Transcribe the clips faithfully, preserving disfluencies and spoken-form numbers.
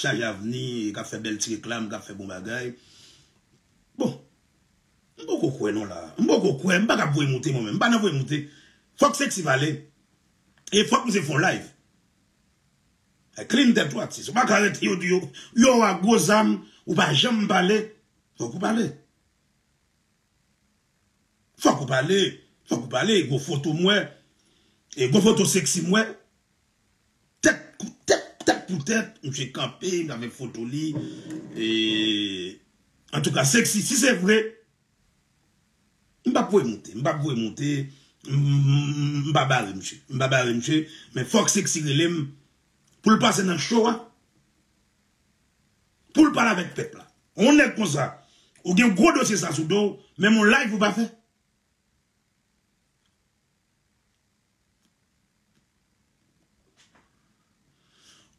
charge à venir, qui a fait belle petite réclame, qui a fait bon bagay. Bon, je ne sais pas quoi non là. Je ne sais pas quoi, je ne sais pas quoi monter moi-même. Je ne sais pas monter. Faut que c'est valé. Et faut que nous faisons live. Clean tête toi, si vous ne pouvez pas vous dire, vous ne jamais parler. Faut que vous parlez. Faut que vous parlez. Faut que vous parlez. Vous photo moi. Et vous photo sexy moi. Tête pour tête, tête pour tête. J'ai campé, j'avais photo li. Et en tout cas, sexy, si c'est vrai, je ne vais pas monter. Je ne vais pas monter. Je ne vais pas barrer, monsieur. Je ne vais pas barrer, monsieur. Mais faut que sexy relève. Pour le passer dans le show, pour le parler avec le peuple. On est comme ça. Ou bien gros dossier ça sous dos, mais mon live vous pas fait.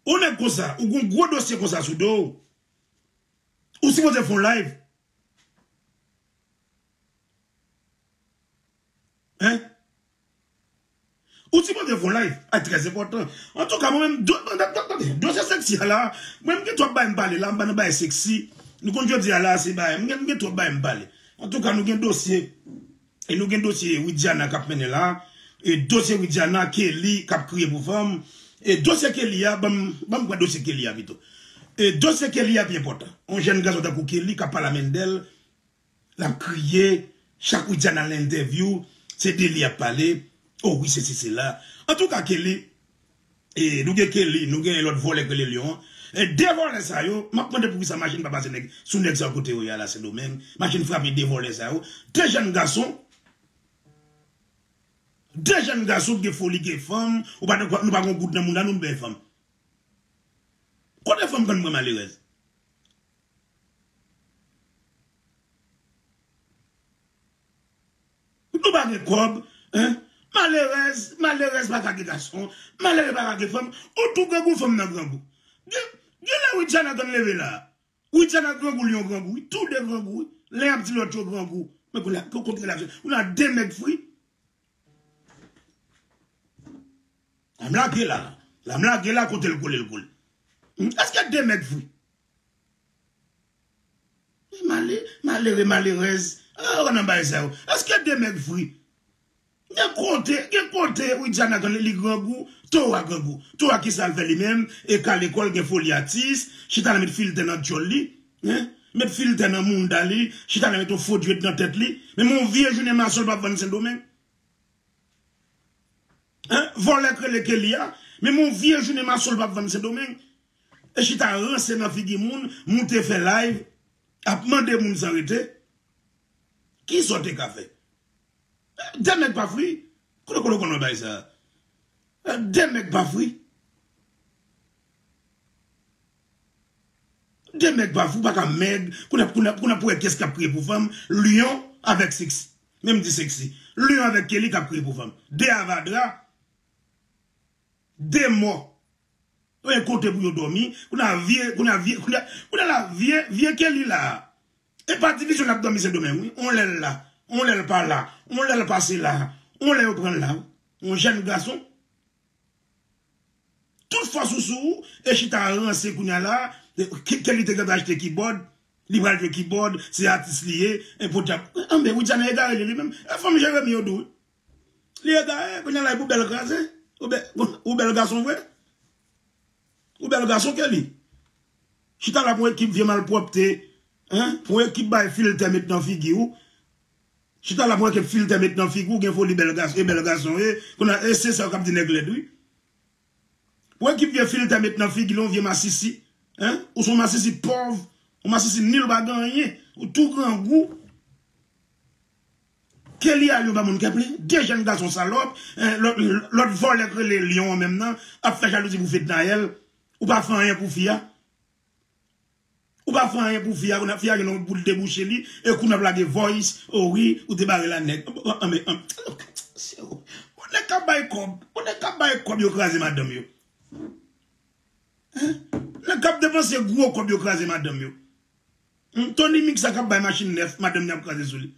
On est comme ça. Ou bien gros dossier comme ça sous dos. Ou si vous avez fait un live. Hein? Ou si vous avez un live, c'est très important. En tout cas, moi-même, dossier sexy là, moi-même, je ne parle là, je ne parle sexy. Nous, quand je dis là, c'est pas, je ne parle pas. En tout cas, nous avons un dossier. Et nous avons un dossier Widiana qui a mené là. Et dossier Widiana Kelly qui a crié pour femme. Et dossier Kelly, bon, bon, dossier Kelly, vite. Et dossier Kelly, bien important. Un jeune gars qui a Kelly, qui a parlé à Mendel, l'a crié, chaque Widiana l'interview, c'est Kelly a parlé. Oh oui, c'est c'est là. En tout cas, Kelly, et nous avons Kelly, nous avons l'autre volet que les lions. Et dévoler ça, yo, je demande pour que sa machine ne passe pas sous l'ex à côté, là, c'est domaine. Machine frappe et dévoler ça, yo. Deux jeunes garçons, deux jeunes garçons qui font des femmes, ou pas, nous n'avons pas de goût dans le monde, nous n'avons pas de femmes. Combien de femmes quand nous sommes malheureuses? Nous n'avons pas de cob, hein? Malheureuse, malheureuse, pas qu'à des garçons, malheureuse, pas qu'à des femmes, ou tout grand goût, femme dans grand goût. De là où Widiana donne levé là, Widiana grand goût, lion grand goût, tout de grand goût, l'un petit l'autre grand goût, mais qu'on a contre la vie, on a deux mecs fruits. La blague est là, la blague est là contre le goût, le goût. Est-ce qu'il y a deux mecs fruits? Malheureuse, malheureuse, on a pas ça. Est-ce qu'il y a deux mecs fruits? Il y a un côté où il y a un grand goût, tout un grand goût. Tout un qui s'en fait lui-même, et qu'à l'école, il y a un foliatiste, il y a un filtre dans le joli, il y a un filtre dans le monde, il y a un faux dieu dans la tête. Mais mon vieux, je n'ai pas seul pas vingt-cinq domaines. Hein? Voilà que lequel il y a, mais mon vieux, je n'ai pas seul pas vingt-cinq domaines. Et je suis un rancé dans la figure du monde, monté fait live, a demandé à mon s'arrêter. Qui sortait café? Deux mecs pas fruits. Comment on qu'on a ça? Deux mecs pas fruits. Deux mecs pas fruits, pas qu'un mec. Qu'on a pour qu'est-ce qu'a pris pour femme? Lion avec sexy. Même dit sexy. Lion avec Kelly qu'a pris pour femme. Des avadra. Des morts. On a compté pour dormir. On a vie, on a vie, on a la vie, vie Kelly là. Et pas division l'abdomen c'est demain, oui. On l'a là. On l'a pas là, on l'a passé là, on l'a reprend là, on jeune garçon. Toute fois sous sous, et je t'ai rancé qu'on a là, quel était le acheté keyboard, libre de keyboard, c'est artiste lié, et pour t'as. Ah, mais oui, j'en ai égaré lui-même, la femme, j'ai remis au dos. L'égaré, qu'on a là, pour bel garçon, ou bel garçon, vrai? Ou bel garçon, quel est? Je t'ai là pour équipe vient mal propre, hein, pour équipe by filter maintenant figure. Je t'en la pour que filtre maintenant figure qu'il faut les belles garçons et belles garçons et qu'on a essayé ça comme des nègres oui. Pour qu'il vienne filtre maintenant figure on vient massissi hein ou son massissi pauvre ou massissi nul pas gagné ou tout grand goût. Quel y a le monde qui a pris deux jeunes garçons salopes l'autre vole que les lions en même temps a fait jalousie pour fête Noël ou pas faire rien pour fia ou pas faire rien pour fia, on a fia qui nous boule déboucher lui, et qu'on a blagué voice, oh oui, ou débarrer la nègre. On est qu'à bailler comme, on est qu'à bailler comme, yo crase madame yo. Hein? On est qu'à dépenser gros comme yo crase madame yo. Tony Mix a qu'à bailler machine neuf, madame n'a crase sous lui.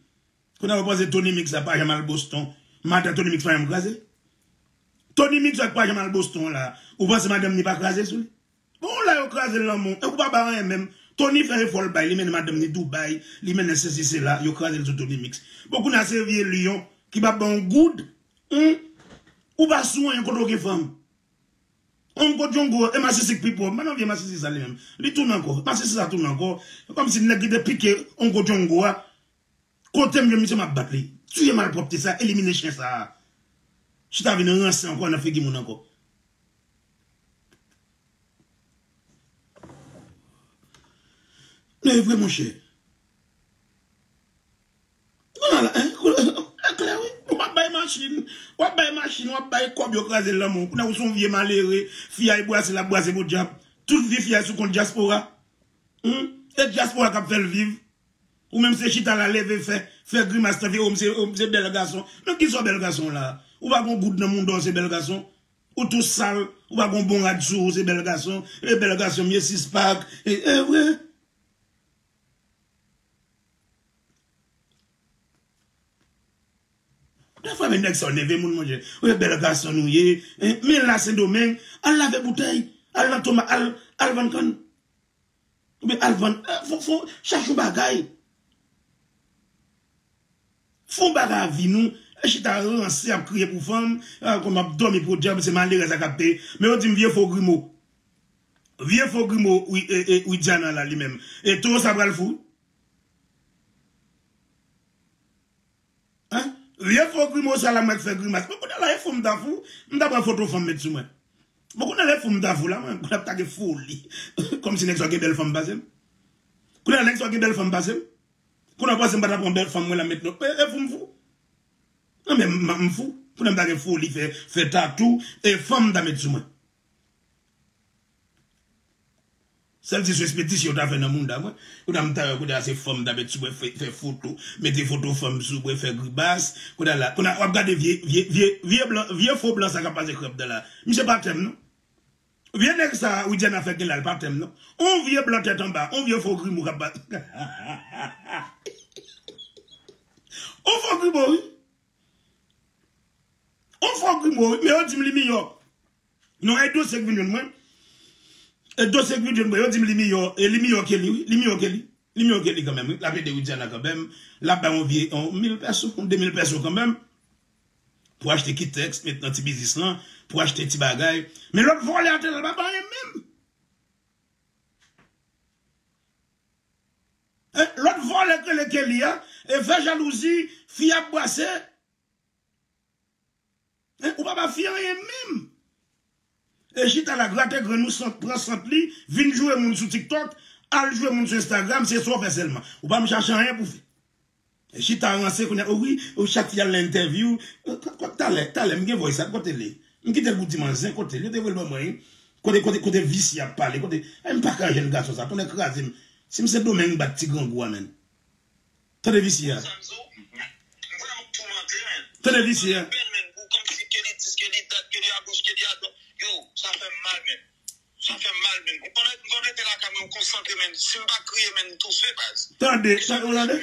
Qu'on a reposé Tony Mix a pas jamais le Boston, madame Tony Mix pas jamais crase. Tony Mix a pas jamais le Boston là, ou pensez madame n'a pas crase sous lui. Bon, là, on crase l'amour. Et vous pas barrer même. Tony fait folle bail. Il mène madame de Dubaï. Il mène ceci, c'est là. Il crase le Tony Mix. Beaucoup n'a servi Lyon. Qui va bon good. Ou pas soin, il y a une femme. On go jongo et ma sisi pipo maintenant vient ma sisi ça lui-même lui tourne encore ma sisi ça tourne encore comme si nèg de piquer on go jongo côté mieux monsieur m'a battre tu es mal propre ça éliminer chien ça tu t'as venu rencer encore on a fait qui mon encore mais vraiment cher voilà hein machine, ou à machine, ou à baille quoi, ou craser l'amour. Ou à son vieux malheureux, fille à boire, c'est la boire, c'est mon diable. Toute vie fille sous compte diaspora. Et diaspora qui a fait le vivre. Ou même c'est chita la lève fait, fait grimace, fait homme, c'est bel garçon. Mais qui sont bel garçon là? Ou pas bon goût dans le monde, c'est bel garçon. Ou tout sale, ou pas bon bon radio, c'est bel garçon. Et bel garçon, mieux six pack. Et vrai. La fois, il y a des gens qui ont bel garçon, mais là, c'est domaine. Elle lave bouteille, elle lave tomate, elle vend canne. Mais elle vend, cherche un bagage. Font bagage à vie, nous. Je suis rentré à crier pour femme, comme abdomen pour diable, c'est malheureux à capter. Mais on dit, vieux faux grimo. Vieux faux grimo, oui, Diana, là, lui-même. Et tout ça va le fou. Hein? Rien faut grimacer ça la mec fait grimace. Beaucoup de la femme d'avou, m'd'abra photo femme mettre sous moi. Beaucoup de la femme d'avou là, moi pas ta folie. Comme si n'exoge belle femme basem. Qu'on a n'exoge belle femme basem. Qu'on a passé m'd'abra prendre belle femme moi la mettre. Et vous m'fou. Non mais m'fou, pour n'aime pas folie fait fait tatou et femme d'mettre sous moi. Celle qui se respecte si on a fait dans le monde d'avant, on a fait femme d'abord, fait photo, mettez photo femme sous, fait gribasse, on a regardé vieux, vieux, vieux blanc, vieux faux blanc, ça a passé crêpe de là. Monsieur Patem, non? Vieux nèg ça, ou Diana fait que là, le Patem, non? On vieux blanc tête en bas, on vieux faux gris, mou rabat. On faux gris, mou, oui? On faux gris, mou, oui? Mais on dit, m'li meilleur. Non, et deux, c'est que vous moins. Et deux secondes, je me dis, l'imio, l'imio Kelly, l'imio Kelly, l'imio Kelly quand même, la paix de Widiana quand même, là-bas on vient en mille personnes, deux mille personnes quand même, pour acheter qui texte, mettre un petit business là, pour acheter petit bagaille, mais l'autre volet à tel là-bas même. L'autre volet que le Kelly a, et fait jalousie, fille à boisser, ou pas fille même. Et j'étais à la gratte, grenou, prend cent li, vin jouer mon sur TikTok, al jouer mon sur Instagram, c'est ça fait seulement. Ou pas me chercher rien pour faire. Et j'étais à renseigner qu'on a, oh oui, chaque fille a l'interview, quand t'as l'air, t'as l'air, m'gé voix ça, côté l'est. M'gé t'es goûté manzin, côté l'est, t'es vraiment moyen, côté, côté, côté vici à parler, côté, aime pas quand j'ai le garçon ça, qu'on est crasé, si m'se domaine, bat petit grand goût, amen. T'as des vici à. T'as des vici à. Ça fait mal même. Ça fait mal même. On est là quand même concentré même. Si on ne va pas crier même, tout se fait pas. Attendez, ça vous l'a dit?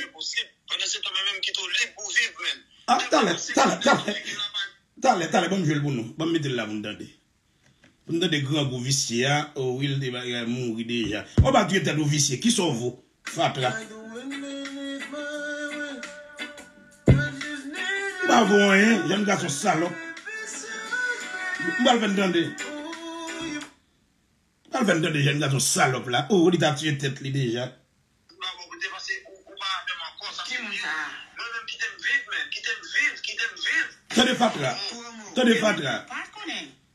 Pendant ce temps même qui est libre pour vivre même. Ah, attendez, attendez, attendez, attendez, bon, je vais le bon nom. Bon, mettez-le là, vous entendez. Vous entendez grands gros viciers, oh, oui, il va mourir déjà. On va tuer tes gros viciers. Qui sont vous? Fatra. Pas bon, hein? J'aime garçon salope. Je vais vous entendre. Al vingt deux déjà, nous avons salope là. Oh, il t'a tué tête lui déjà. Ou pas, vous dépassez, ou pas, même encore, ça c'est mieux. Moi-même qui t'aime vivre, même, qui t'aime vivre, qui t'aime vivre. T'as des fat là. T'as des fat là.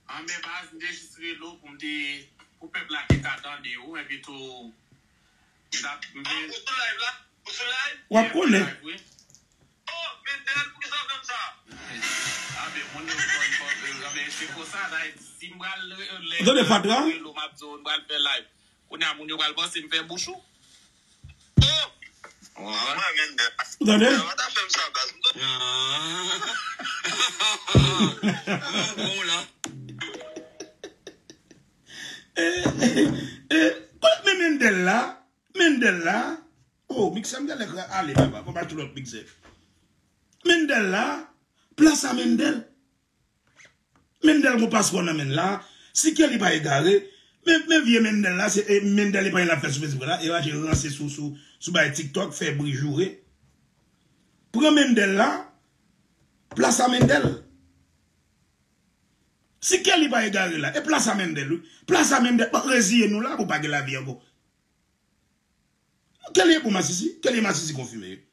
En même temps, je suis là pour me dire, pour peuple là qui t'attend de haut, et puis tout. Vous êtes live là? Vous êtes live? Ou à quoi? Oh, mais d'ailleurs, pour que ça comme ça? Ah, mais mon nom, c'est pour ça, là, si moi, le. Vous avez des fat là? Mendela, Mendela, oh, mixer, allez, papa, on va tout l'autre mixer. Mendela, place à Mendel. Mendel, mon passeport, on amène là. Si quelqu'un n'est pas égaré, Mais vieux Mendel là, c'est Mendel pas la face Facebook là, et là j'ai lancé sous sous sous TikTok fait bruit jouer. Prends Mendel là, place à Mendel. Si Kelly pas égaré là, et place à Mendel, place à Mendel, résiliez nous là pour pas que la vie encore. Kelly pour ma sisi, Kelly ma sisi confirmé.